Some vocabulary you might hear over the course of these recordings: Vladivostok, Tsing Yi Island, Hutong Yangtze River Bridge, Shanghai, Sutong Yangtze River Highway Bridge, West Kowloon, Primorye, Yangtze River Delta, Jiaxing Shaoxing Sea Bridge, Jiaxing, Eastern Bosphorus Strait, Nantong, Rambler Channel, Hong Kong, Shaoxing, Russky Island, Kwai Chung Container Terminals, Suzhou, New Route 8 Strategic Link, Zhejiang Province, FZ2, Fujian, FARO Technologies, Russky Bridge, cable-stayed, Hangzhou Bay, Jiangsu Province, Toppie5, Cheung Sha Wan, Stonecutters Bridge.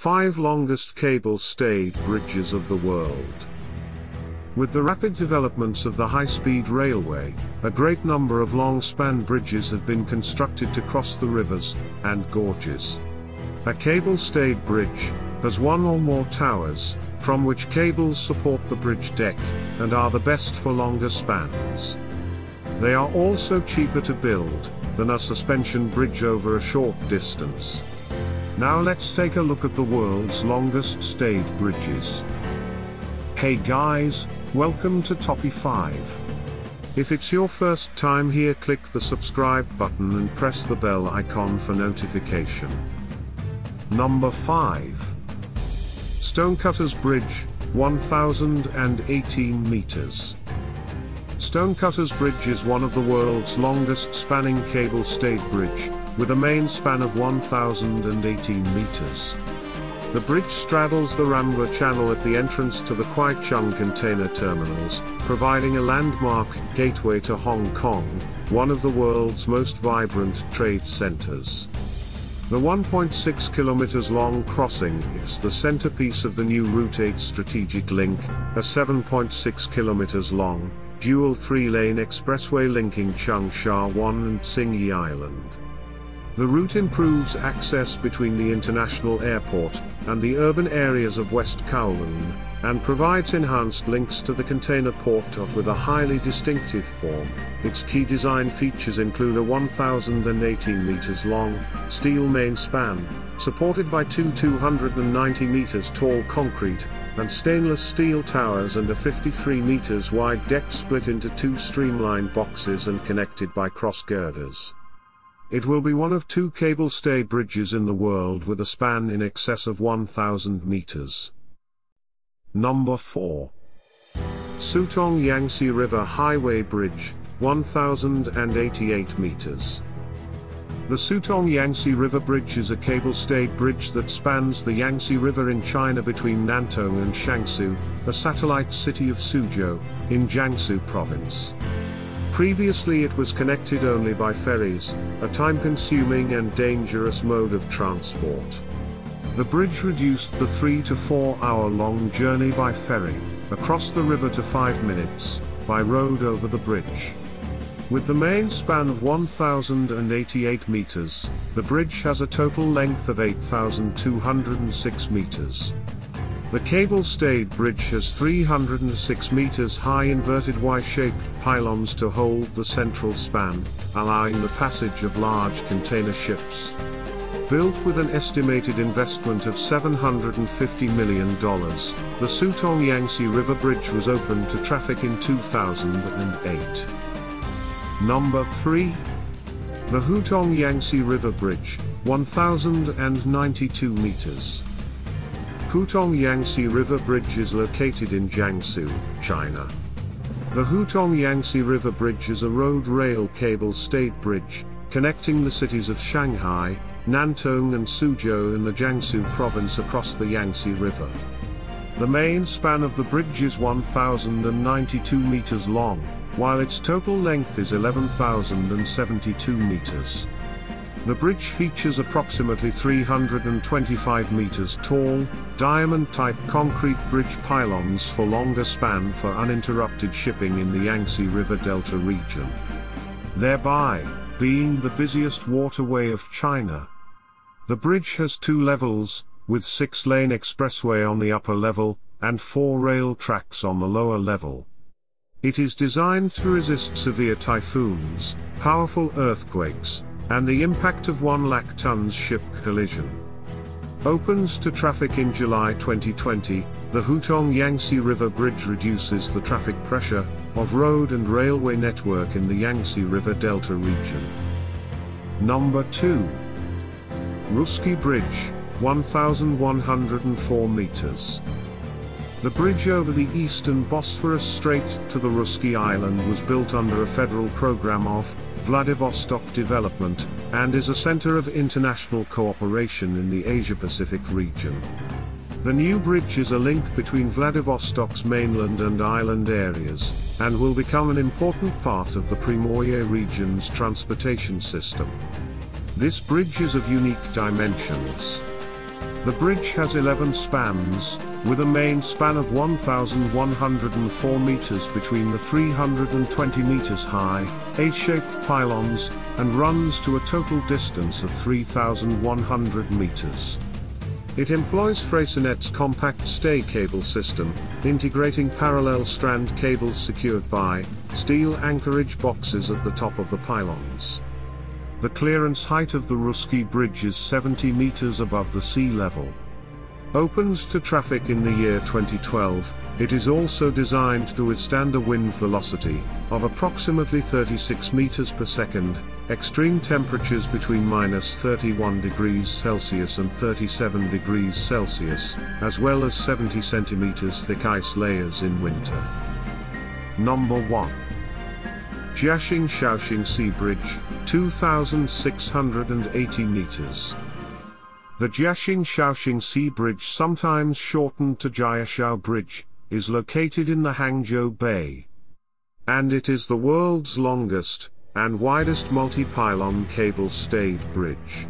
5 longest cable-stayed bridges of the world. With the rapid developments of the high-speed railway, a great number of long-span bridges have been constructed to cross the rivers and gorges. A cable-stayed bridge has one or more towers, from which cables support the bridge deck, and are the best for longer spans. They are also cheaper to build than a suspension bridge over a short distance. Now let's take a look at the world's longest stayed bridges. Hey guys, welcome to Toppie5. If it's your first time here, click the subscribe button and press the bell icon for notification. Number 5. Stonecutters Bridge, 1,018 meters. Stonecutters Bridge is one of the world's longest spanning cable-stayed bridge, with a main span of 1,018 meters. The bridge straddles the Rambler Channel at the entrance to the Kwai Chung Container Terminals, providing a landmark gateway to Hong Kong, one of the world's most vibrant trade centers. The 1.6 kilometers long crossing is the centerpiece of the New Route 8 Strategic Link, a 7.6 kilometers long, dual 3-lane expressway linking Cheung Sha Wan and Tsing Yi Island. The route improves access between the international airport and the urban areas of West Kowloon, and provides enhanced links to the container port with a highly distinctive form. Its key design features include a 1,018 meters long, steel main span, supported by two 290 meters tall concrete and stainless steel towers and a 53 meters wide deck split into two streamlined boxes and connected by cross girders. It will be one of two cable-stay bridges in the world with a span in excess of 1,000 meters. Number 4. Sutong Yangtze River Highway Bridge, 1,088 meters. The Sutong Yangtze River Bridge is a cable-stayed bridge that spans the Yangtze River in China between Nantong and Jiaxing, a satellite city of Suzhou, in Jiangsu Province. Previously it was connected only by ferries, a time-consuming and dangerous mode of transport. The bridge reduced the 3- to 4-hour-long journey by ferry across the river to 5 minutes by road over the bridge. With the main span of 1,088 meters, the bridge has a total length of 8,206 meters. The cable-stayed bridge has 306 meters high inverted Y-shaped pylons to hold the central span, allowing the passage of large container ships. Built with an estimated investment of $750 million, the Sutong Yangtze River Bridge was opened to traffic in 2008. Number 3. The Hutong Yangtze River Bridge, 1,092 meters. Hutong Yangtze River Bridge is located in Jiangsu, China. The Hutong Yangtze River Bridge is a road-rail cable-stayed bridge, connecting the cities of Shanghai, Nantong and Suzhou in the Jiangsu province across the Yangtze River. The main span of the bridge is 1,092 meters long, while its total length is 11,072 meters. The bridge features approximately 325 meters tall, diamond-type concrete bridge pylons for longer span for uninterrupted shipping in the Yangtze River Delta region, thereby being the busiest waterway of China. The bridge has 2 levels, with 6-lane expressway on the upper level, and 4 rail tracks on the lower level. It is designed to resist severe typhoons, powerful earthquakes, and the impact of 1 lakh tons ship collision. Opens to traffic in July 2020, the Hutong Yangtze River Bridge reduces the traffic pressure of road and railway network in the Yangtze River Delta region. Number 2. Russky Bridge, 1,104 meters. The bridge over the Eastern Bosphorus Strait to the Russky Island was built under a federal program of Vladivostok development, and is a center of international cooperation in the Asia-Pacific region. The new bridge is a link between Vladivostok's mainland and island areas, and will become an important part of the Primorye region's transportation system. This bridge is of unique dimensions. The bridge has 11 spans, with a main span of 1,104 meters between the 320 meters high, A-shaped pylons, and runs to a total distance of 3,100 meters. It employs Freissenet's compact stay cable system, integrating parallel strand cables secured by steel anchorage boxes at the top of the pylons. The clearance height of the Russky Bridge is 70 meters above the sea level. Opened to traffic in the year 2012, it is also designed to withstand a wind velocity of approximately 36 meters per second, extreme temperatures between -31°C and 37°C, as well as 70 centimeters thick ice layers in winter. Number 1. Jiaxing Shaoxing Sea Bridge, 2,680 meters. The Jiaxing Shaoxing Sea Bridge, sometimes shortened to Jiaxiao Bridge, is located in the Hangzhou Bay. And it is the world's longest and widest multi-pylon cable-stayed bridge.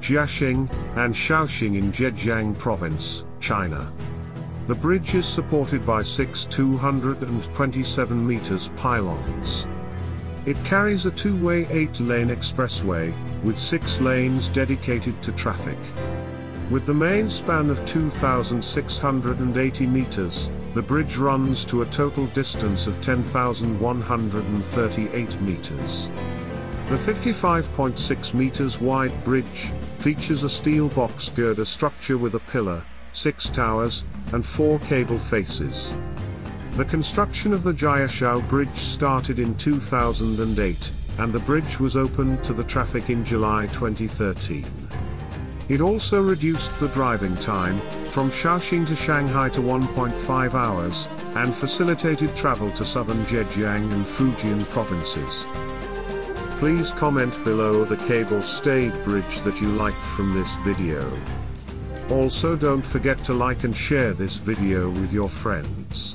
Jiaxing and Shaoxing in Zhejiang Province, China. The bridge is supported by 6 227 meters pylons. It carries a two-way 8-lane expressway, with 6 lanes dedicated to traffic. With the main span of 2,680 meters, the bridge runs to a total distance of 10,138 meters. The 55.6 meters wide bridge features a steel box girder structure with a pillar, 6 towers, and 4 cable faces. The construction of the Jiaxiao Bridge started in 2008, and the bridge was opened to the traffic in July 2013. It also reduced the driving time from Shaoxing to Shanghai to 1.5 hours, and facilitated travel to southern Zhejiang and Fujian provinces. Please comment below the cable-stayed bridge that you liked from this video. Also, don't forget to like and share this video with your friends.